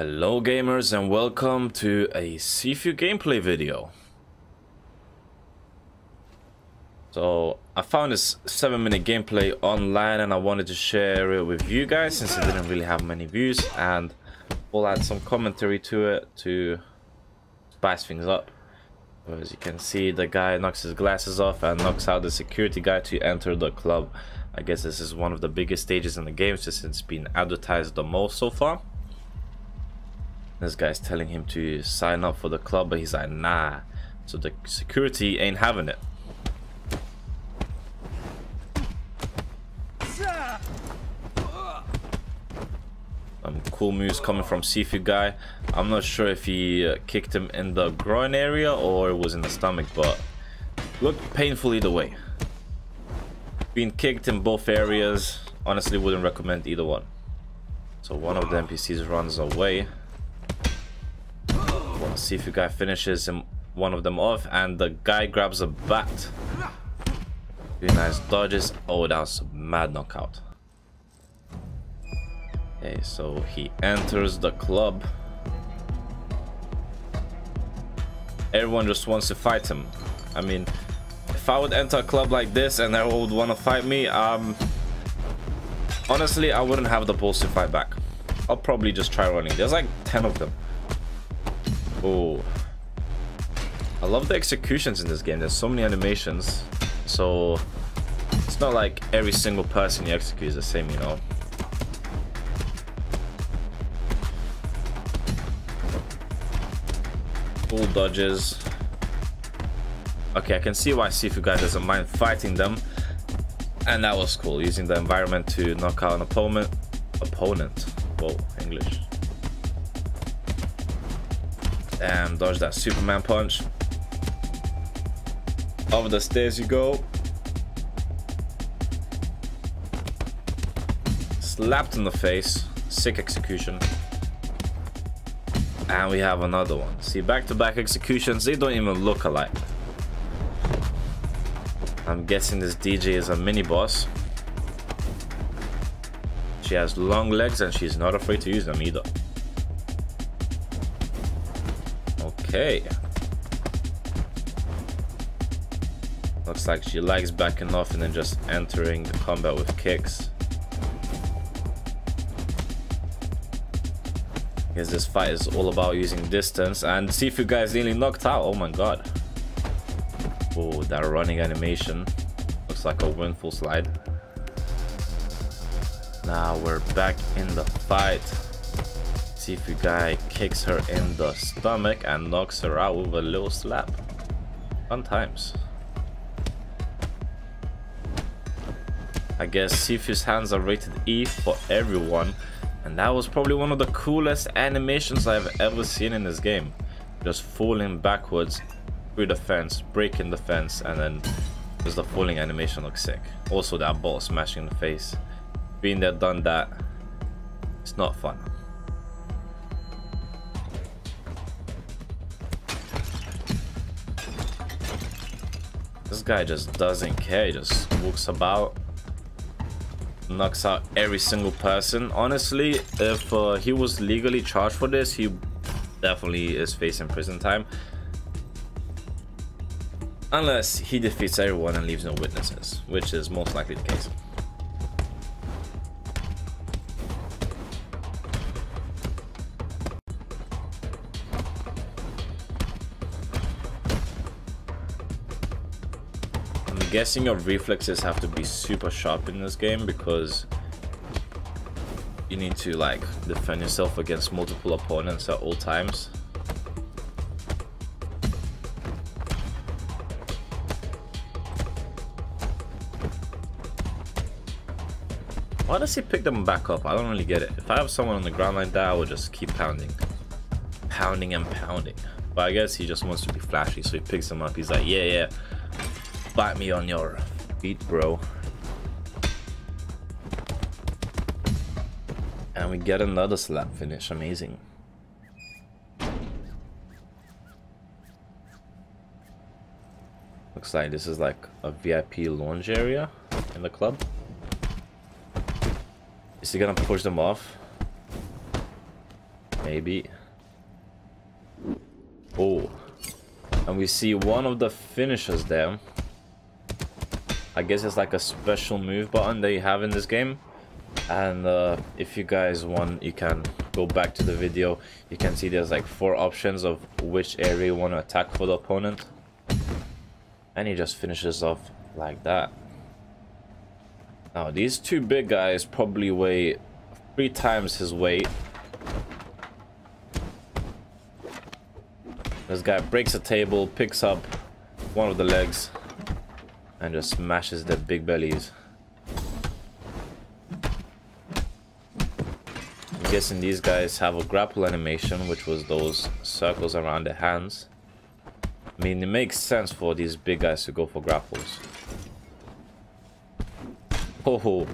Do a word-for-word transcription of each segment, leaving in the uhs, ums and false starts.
Hello gamers and welcome to a Sifu gameplay video. So I found this seven minute gameplay online and I wanted to share it with you guys since it didn't really have many views, and we'll add some commentary to it to spice things up. As you can see, the guy knocks his glasses off and knocks out the security guy to enter the club. I guess this is one of the biggest stages in the game since it's been advertised the most so far. This guy's telling him to sign up for the club, but he's like, nah. So the security ain't having it. Um, cool moves coming from Sifu guy. I'm not sure if he uh, kicked him in the groin area or it was in the stomach, but looked painful either way. Being kicked in both areas, honestly wouldn't recommend either one. So one of the N P Cs runs away. Sifu guy finishes him, one of them off, and the guy grabs a bat. Really nice dodges. Oh, that was a mad knockout. Okay, so he enters the club. Everyone just wants to fight him. I mean, if I would enter a club like this and everyone would want to fight me, um, honestly, I wouldn't have the balls to fight back. I'll probably just try running. There's like ten of them. Oh, I love the executions in this game. There's so many animations, so it's not like every single person you execute is the same, you know. Full dodges. Okay, I can see why Sifu guy doesn't mind fighting them, and that was cool, using the environment to knock out an opponent. Opponent. Whoa, English. And dodge that Superman punch. Over the stairs you go. Slapped in the face. Sick execution. And we have another one. See, back-to-back executions, they don't even look alike. I'm guessing this D J is a mini-boss. She has long legs and she's not afraid to use them either. Okay. Looks like she likes backing off and then just entering the combat with kicks. Because this fight is all about using distance, and Sifu guys nearly knocked out. Oh my god. Oh, that running animation. Looks like a windfall slide. Now we're back in the fight. Sifu guy kicks her in the stomach and knocks her out with a little slap. Fun times. I guess Sifu's hands are rated E for everyone, and that was probably one of the coolest animations I've ever seen in this game. Just falling backwards through the fence, breaking the fence, and then just the falling animation looks sick. Also that ball smashing in the face. Being there, done that. It's not fun. This guy just doesn't care, he just walks about, knocks out every single person. Honestly, if uh, he was legally charged for this, he definitely is facing prison time. Unless he defeats everyone and leaves no witnesses, which is most likely the case. I'm guessing your reflexes have to be super sharp in this game because you need to like defend yourself against multiple opponents at all times. Why does he pick them back up? I don't really get it. If I have someone on the ground like that, I would just keep pounding. Pounding and pounding. But I guess he just wants to be flashy, so he picks them up. He's like, yeah, yeah. Bite me on your feet, bro. And we get another slap finish. Amazing. Looks like this is like a V I P lounge area in the club. Is he gonna push them off? maybe. Oh, and we see one of the finishes there. I guess it's like a special move button that you have in this game. And uh, if you guys want, you can go back to the video. You can see there's like four options of which area you want to attack for the opponent. And he just finishes off like that. Now these two big guys probably weigh three times his weight. This guy breaks a table, picks up one of the legs, and just smashes their big bellies. I'm guessing these guys have a grapple animation, which was those circles around their hands. I mean, it makes sense for these big guys to go for grapples. Oh,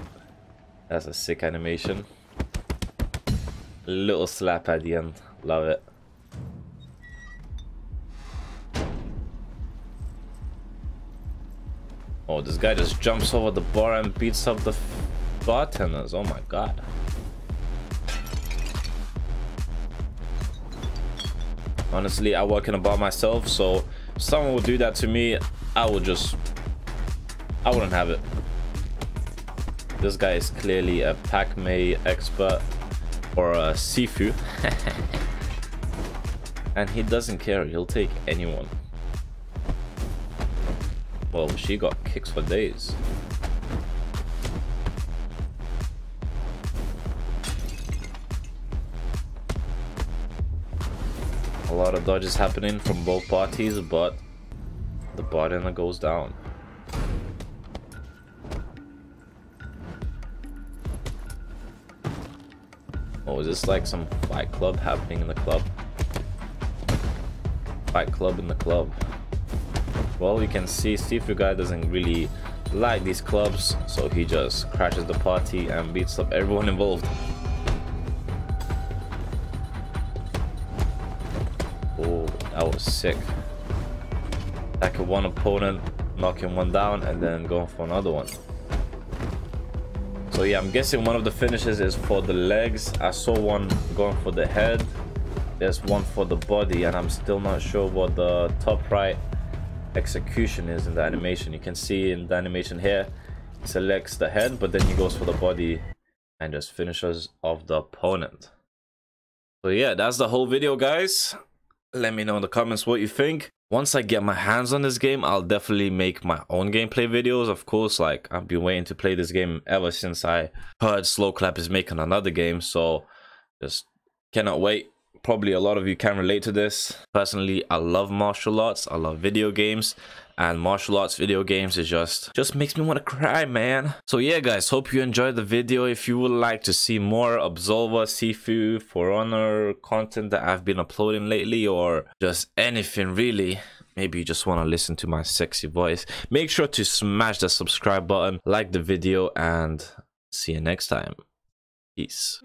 that's a sick animation. A little slap at the end. Love it. Oh, this guy just jumps over the bar and beats up the bartenders. Oh my god. Honestly, I work in a bar myself, so if someone would do that to me, I would just... I wouldn't have it. This guy is clearly a Pak Mei expert, or a Sifu. And he doesn't care, he'll take anyone. Well, she got kicks for days. A lot of dodges happening from both parties, but the bartender goes down. Oh, is this like some fight club happening in the club? Fight club in the club. Well, you can see Sifu guy doesn't really like these clubs, so he just crashes the party and beats up everyone involved. Oh, that was sick. Attacking one opponent, knocking one down, and then going for another one. So yeah, I'm guessing one of the finishes is for the legs. I saw one going for the head. There's one for the body, and I'm still not sure what the top right execution is in the animation. You can see in the animation here, he selects the head, but then he goes for the body and just finishes off the opponent. So yeah, that's the whole video, guys. Let me know in the comments what you think. Once I get my hands on this game, I'll definitely make my own gameplay videos, of course. Like, I've been waiting to play this game ever since I heard Sloclap is making another game, so just cannot wait. Probably a lot of you can relate to this. Personally, I love martial arts. I love video games, and martial arts video games is just just makes me want to cry, man. So yeah, guys, hope you enjoyed the video. If you would like to see more Absolver, Sifu, For Honor content that I've been uploading lately, or just anything really, maybe you just want to listen to my sexy voice, make sure to smash the subscribe button, like the video, and see you next time. Peace.